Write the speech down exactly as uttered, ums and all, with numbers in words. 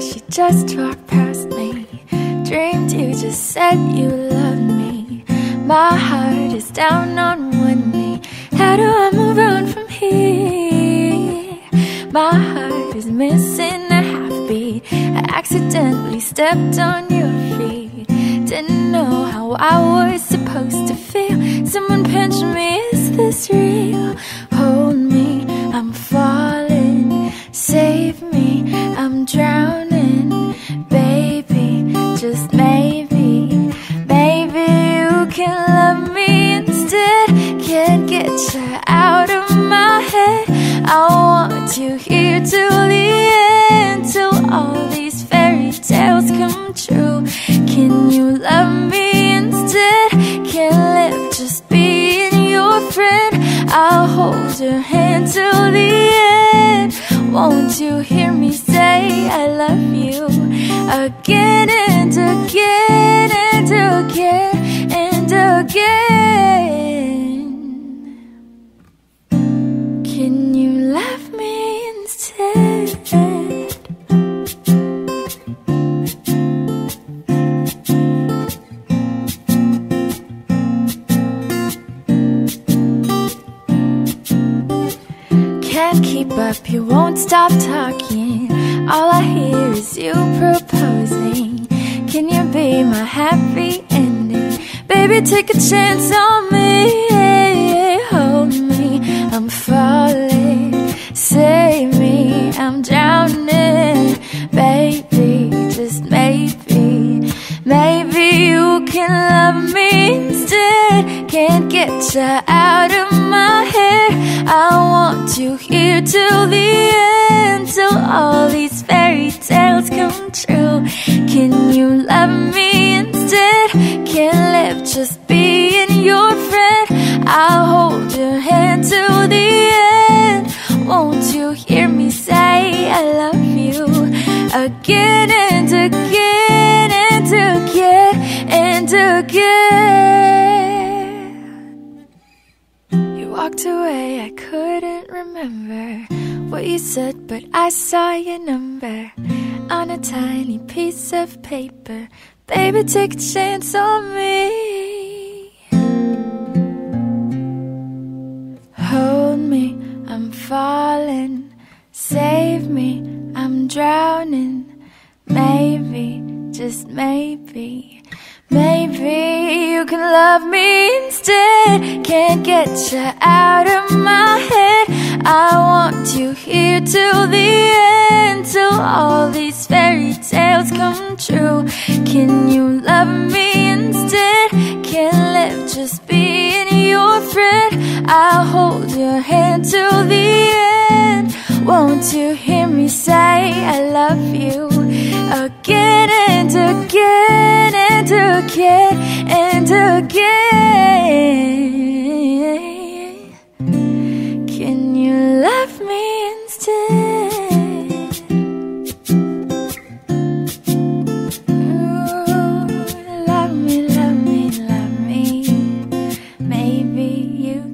You just walked past me, dreamed you just said you loved me. My heart is down on one knee. How do I move on from here? My heart is missing a half beat. I accidentally stepped on your feet. Didn't know how I was supposed to feel. Someone pinched me, is this real? Hold me, I'm falling. Save me, I'm drowning. Just maybe, maybe you can love me instead. Can't get you out of my head. I want you here till the end, till all these fairy tales come true. Can you love me instead? Can't live just being your friend. I'll hold your hand till the end. Won't you hear me say I love you again and again and again and again. Can you love me instead? Can't keep up, you won't stop talking. All I hear is you proposing. Can you be my happy ending? Baby, take a chance on me. Hold me, I'm falling. Save me, I'm drowning. Baby, just maybe, maybe you can love me instead. Can't get you out of my head. I want you here till the end, till all these fairy tales come true. Can you love me instead? Can't live just being your friend. I'll hold your hand till the end. Won't you hear me say I love you again and again and again and again? You walked away, I couldn't remember what you said, but I saw your number on a tiny piece of paper. Baby, take a chance on me. Hold me, I'm falling. Save me, I'm drowning. Maybe, just maybe, maybe you can love me instead. Can't get you out of my head. I want you here till the end, till all these fairy tales come true. Can you love me instead? Can't live just being your friend. I'll hold your hand till the end. Won't you hear me say I love you again and again and again and again? Can you love me instead? Ooh, love me, love me, love me. Maybe you